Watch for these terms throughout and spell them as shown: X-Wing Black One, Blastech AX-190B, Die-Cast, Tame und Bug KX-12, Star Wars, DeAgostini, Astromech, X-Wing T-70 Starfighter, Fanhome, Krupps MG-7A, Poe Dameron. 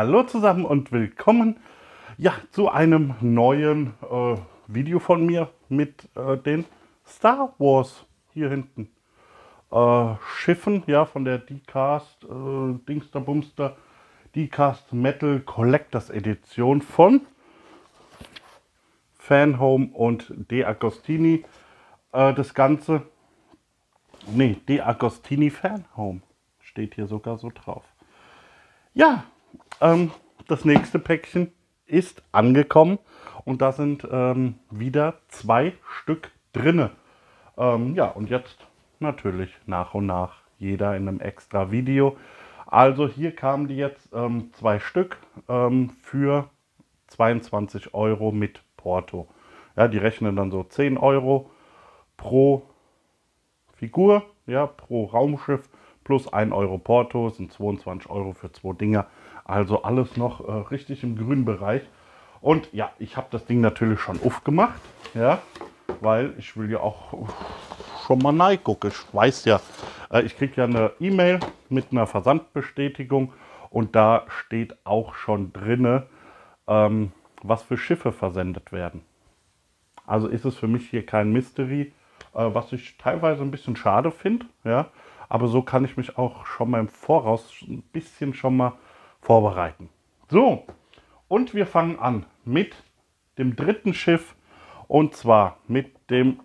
Hallo zusammen und willkommen ja, zu einem neuen Video von mir mit den Star Wars hier hinten Schiffen, ja, von der Die-Cast Dingster Bumster Die-Cast Metal Collectors Edition von Fanhome und DeAgostini. Das Ganze, nee, DeAgostini Fanhome steht hier sogar so drauf. Ja, das nächste Päckchen ist angekommen und da sind wieder 2 Stück drinne. Ja, und jetzt natürlich nach und nach jeder in einem extra Video. Also hier kamen die jetzt 2 Stück für 22 € mit Porto. Ja, die rechnen dann so 10 € pro Figur, ja, pro Raumschiff. Plus 1 € Porto, sind 22 € für 2 Dinger. Also alles noch richtig im grünen Bereich. Und ja, ich habe das Ding natürlich schon aufgemacht, ja, weil ich will ja auch schon mal reingucken. Ich weiß ja, ich kriege ja eine E-Mail mit einer Versandbestätigung und da steht auch schon drin, was für Schiffe versendet werden. Also ist es für mich hier kein Mystery, was ich teilweise ein bisschen schade finde, ja. Aber so kann ich mich auch schon mal im Voraus ein bisschen schon mal vorbereiten. So, und wir fangen an mit dem dritten Schiff. Und zwar mit dem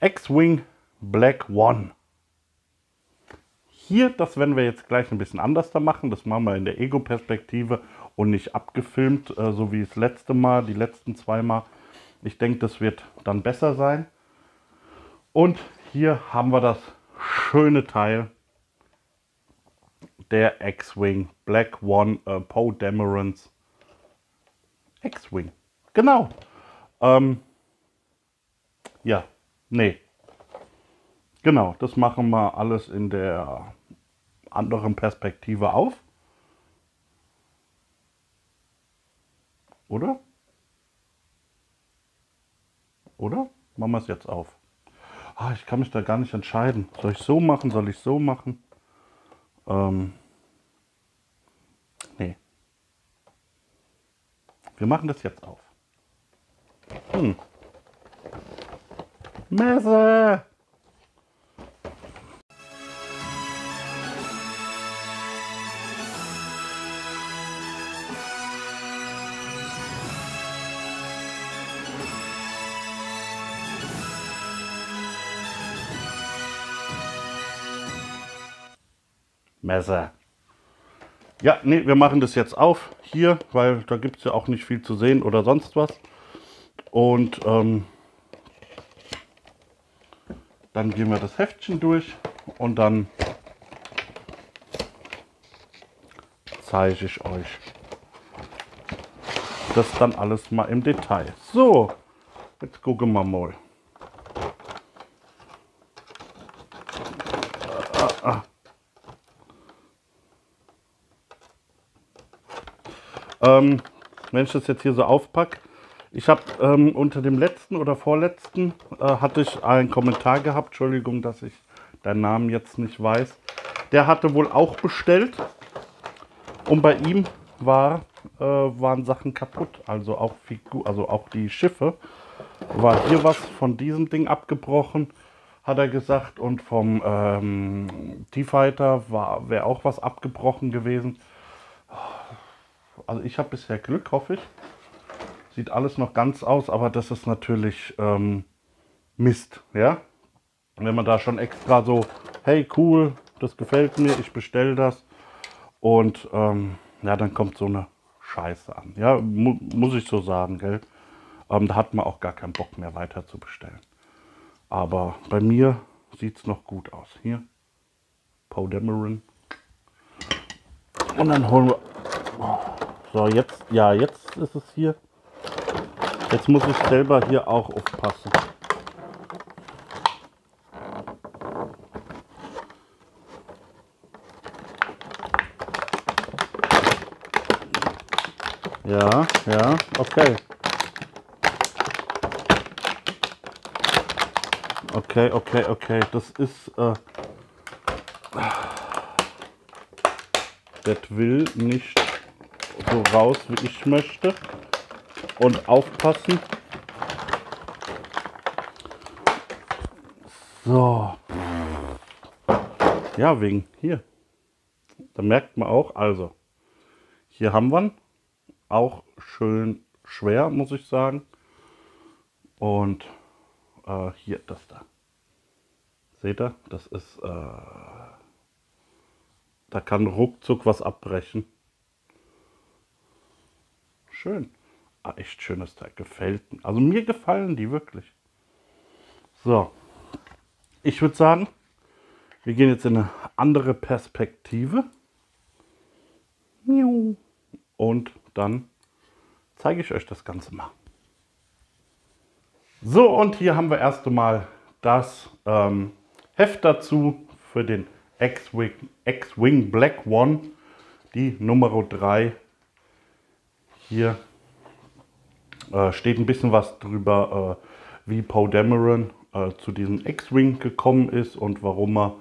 X-Wing Black One. Hier, das werden wir jetzt gleich ein bisschen anders da machen. Das machen wir in der Ego-Perspektive und nicht abgefilmt, so wie das letzte Mal, die letzten 2 Mal. Ich denke, das wird dann besser sein. Und hier haben wir das schöne Teil, der X-Wing Black One, Poe Damerons X-Wing. Genau. Ja, nee. Genau, das machen wir alles in der anderen Perspektive auf. Oder? Oder? Machen wir es jetzt auf. Ah, ich kann mich da gar nicht entscheiden. Soll ich so machen? Soll ich so machen? Nee. Wir machen das jetzt auf. Messe! Messer. Ja, nee, wir machen das jetzt auf hier, weil da gibt es ja auch nicht viel zu sehen oder sonst was. Und dann gehen wir das Heftchen durch und dann zeige ich euch das dann alles mal im Detail. So, jetzt gucken wir mal. Wenn ich das jetzt hier so aufpacke, ich habe unter dem letzten oder vorletzten hatte ich einen Kommentar gehabt, Entschuldigung, dass ich deinen Namen jetzt nicht weiß, der hatte wohl auch bestellt und bei ihm war, waren Sachen kaputt, also auch, die Schiffe, war hier was von diesem Ding abgebrochen, hat er gesagt, und vom T-Fighter wäre auch was abgebrochen gewesen. Also ich habe bisher Glück, hoffe ich. Sieht alles noch ganz aus, aber das ist natürlich Mist, ja? Wenn man da schon extra so, hey cool, das gefällt mir, ich bestelle das. Und ja, dann kommt so eine Scheiße an, ja, muss ich so sagen, gell? Da hat man auch gar keinen Bock mehr weiter zu bestellen. Aber bei mir sieht es noch gut aus. Hier, Poe Dameron. Und dann holen wir... So, jetzt, ja, jetzt ist es hier. Jetzt muss ich selber hier auch aufpassen. Ja, ja, okay. Okay, okay, okay, das ist... das will nicht so raus, wie ich möchte. Und aufpassen. So. Ja, wegen hier. Da merkt man auch, also hier haben wir ihn. Auch schön schwer, muss ich sagen. Und hier, das da. Seht ihr? Das ist, da kann ruckzuck was abbrechen. Schön. Ah, echt schönes Teil. Gefällt mir. Also mir gefallen die wirklich. So. Ich würde sagen, wir gehen jetzt in eine andere Perspektive. Und dann zeige ich euch das Ganze mal. So, und hier haben wir erst einmal das Heft dazu für den X-Wing Black One, die Nummer 3. Hier steht ein bisschen was drüber, wie Poe Dameron zu diesem X-Wing gekommen ist und warum er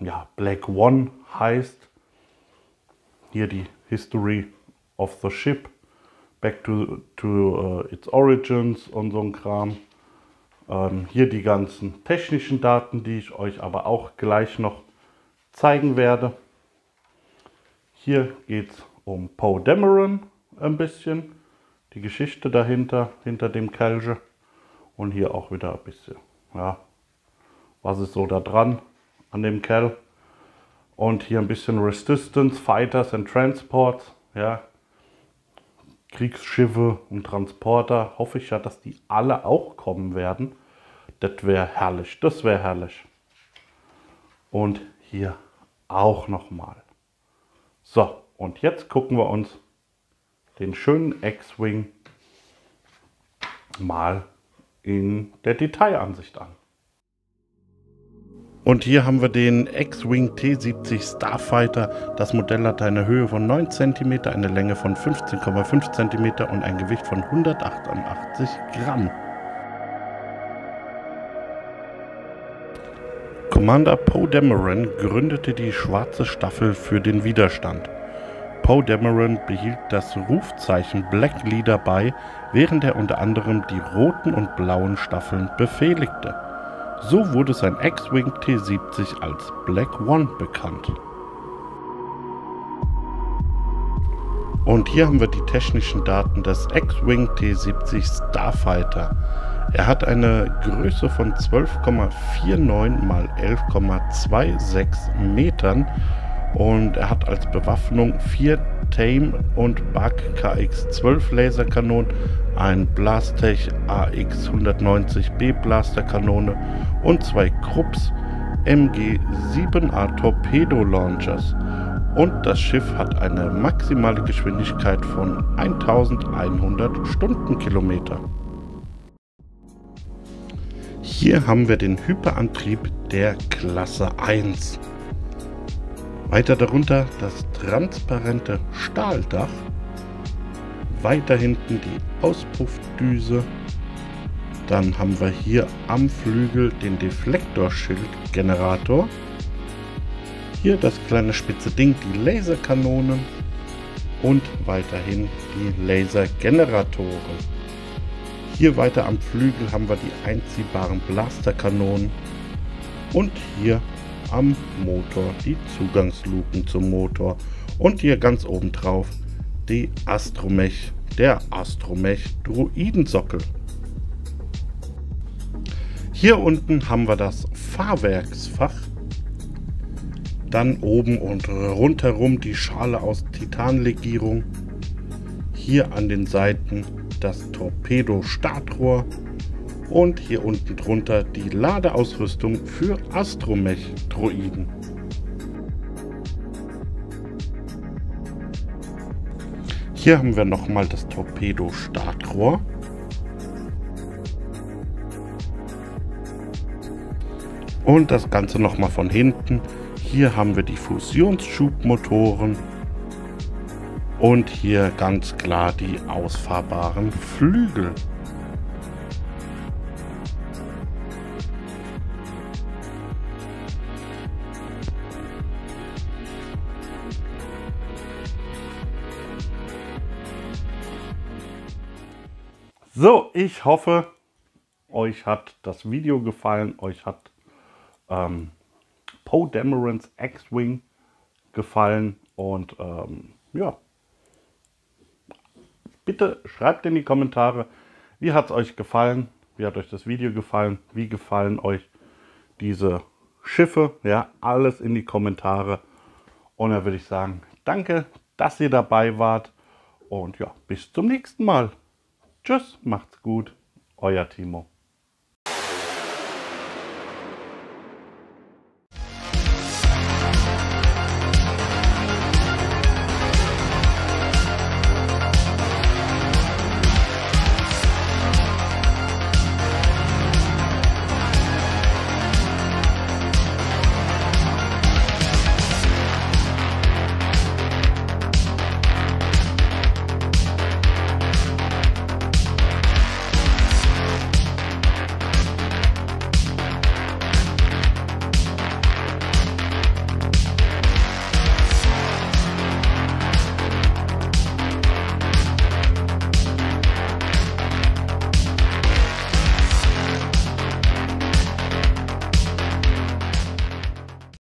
ja, Black One heißt. Hier die History of the Ship, Back to its Origins und so ein Kram. Hier die ganzen technischen Daten, die ich euch aber auch gleich noch zeigen werde. Hier geht es um Poe Dameron ein bisschen, die Geschichte dahinter, hinter dem Kelche. Und hier auch wieder ein bisschen, ja, was ist so da dran an dem Kerl. Und hier ein bisschen Resistance, Fighters and Transports, ja, Kriegsschiffe und Transporter. Hoffe ich ja, dass die alle auch kommen werden. Das wäre herrlich, das wäre herrlich. Und hier auch nochmal. So, und jetzt gucken wir uns den schönen X-Wing mal in der Detailansicht an. Und hier haben wir den X-Wing T-70 Starfighter. Das Modell hat eine Höhe von 9 cm, eine Länge von 15,5 cm und ein Gewicht von 188 Gramm. Commander Poe Dameron gründete die Schwarze Staffel für den Widerstand. Poe Dameron behielt das Rufzeichen Black Leader bei, während er unter anderem die roten und blauen Staffeln befehligte. So wurde sein X-Wing T-70 als Black One bekannt. Und hier haben wir die technischen Daten des X-Wing T-70 Starfighter. Er hat eine Größe von 12,49 x 11,26 Metern und er hat als Bewaffnung 4 Tame und Bug KX-12 Laserkanonen, ein Blastech AX-190B Blasterkanone und 2 Krupps MG-7A Torpedo Launchers. Und das Schiff hat eine maximale Geschwindigkeit von 1100 Stundenkilometer. Hier haben wir den Hyperantrieb der Klasse 1. Weiter darunter das transparente Stahldach, weiter hinten die Auspuffdüse, dann haben wir hier am Flügel den Deflektorschildgenerator, hier das kleine spitze Ding, die Laserkanonen und weiterhin die Lasergeneratoren. Hier weiter am Flügel haben wir die einziehbaren Blasterkanonen und hier am Motor die Zugangsluken zum Motor und hier ganz oben drauf die Astromech, der Astromech Droidensockel. Hier unten haben wir das Fahrwerksfach, dann oben und rundherum die Schale aus Titanlegierung, hier an den Seiten das Torpedo-Startrohr und hier unten drunter die Ladeausrüstung für Astromech-Droiden. Hier haben wir nochmal das Torpedo-Startrohr. Und das Ganze nochmal von hinten. Hier haben wir die Fusionsschubmotoren. Und hier ganz klar die ausfahrbaren Flügel. So, ich hoffe, euch hat das Video gefallen, euch hat Poe Damerons X-Wing gefallen und ja, bitte schreibt in die Kommentare, wie hat es euch gefallen, wie hat euch das Video gefallen, wie gefallen euch diese Schiffe, ja, alles in die Kommentare. Und dann würde ich sagen, danke, dass ihr dabei wart und ja, bis zum nächsten Mal. Tschüss, macht's gut, euer Timo.